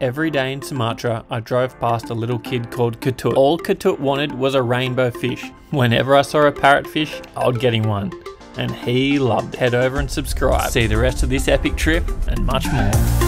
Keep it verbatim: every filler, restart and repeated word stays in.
Every day in Sumatra, I drove past a little kid called Ketut. All Ketut wanted was a rainbow fish. Whenever I saw a parrotfish, I would get him one. And he loved it. Head over and subscribe. See the rest of this epic trip and much more.